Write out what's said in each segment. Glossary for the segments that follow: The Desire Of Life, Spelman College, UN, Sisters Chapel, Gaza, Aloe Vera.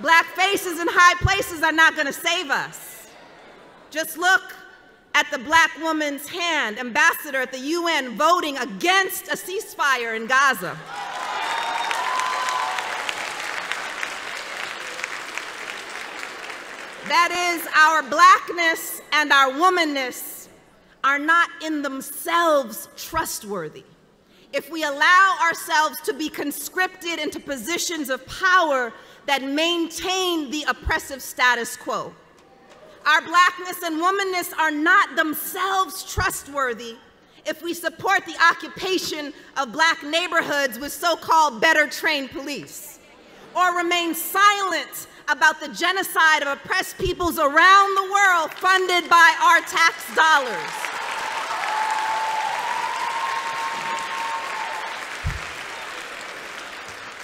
Black faces in high places are not going to save us. Just look at the black woman's hand, ambassador at the UN, voting against a ceasefire in Gaza. That is, our blackness and our womanness are not in themselves trustworthy. If we allow ourselves to be conscripted into positions of power that maintain the oppressive status quo, our blackness and womanness are not themselves trustworthy if we support the occupation of black neighborhoods with so-called better-trained police, or remain silent about the genocide of oppressed peoples around the world funded by our tax dollars.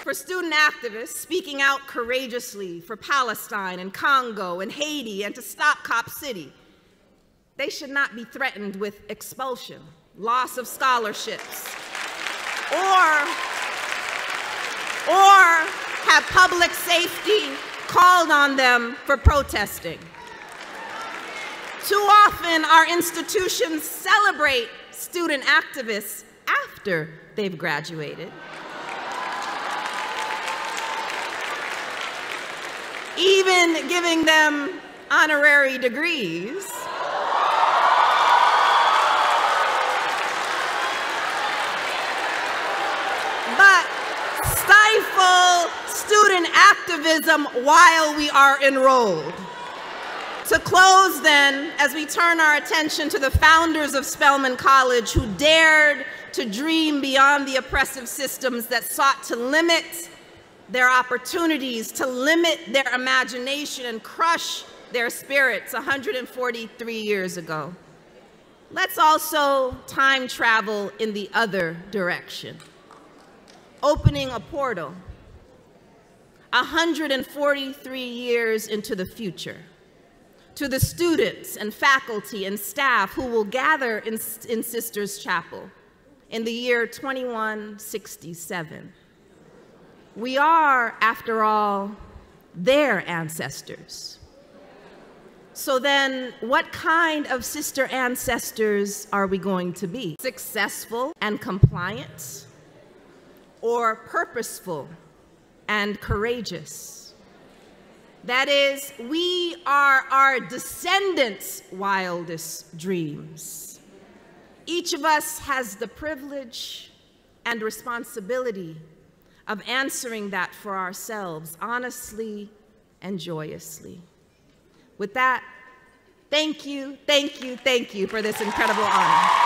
For student activists speaking out courageously for Palestine and Congo and Haiti and to stop Cop City, they should not be threatened with expulsion, loss of scholarships, or have public safety called on them for protesting. Too often, our institutions celebrate student activists after they've graduated, even giving them honorary degrees. But stifle student activism while we are enrolled. To close then, as we turn our attention to the founders of Spelman College who dared to dream beyond the oppressive systems that sought to limit their opportunities, to limit their imagination and crush their spirits 143 years ago. Let's also time travel in the other direction, opening a portal 143 years into the future to the students and faculty and staff who will gather in Sisters Chapel in the year 2167. We are, after all, their ancestors. So then, what kind of sister ancestors are we going to be? Successful and compliant, or purposeful and courageous? That is, we are our descendants' wildest dreams. Each of us has the privilege and responsibility of answering that for ourselves, honestly and joyously. With that, thank you for this incredible honor.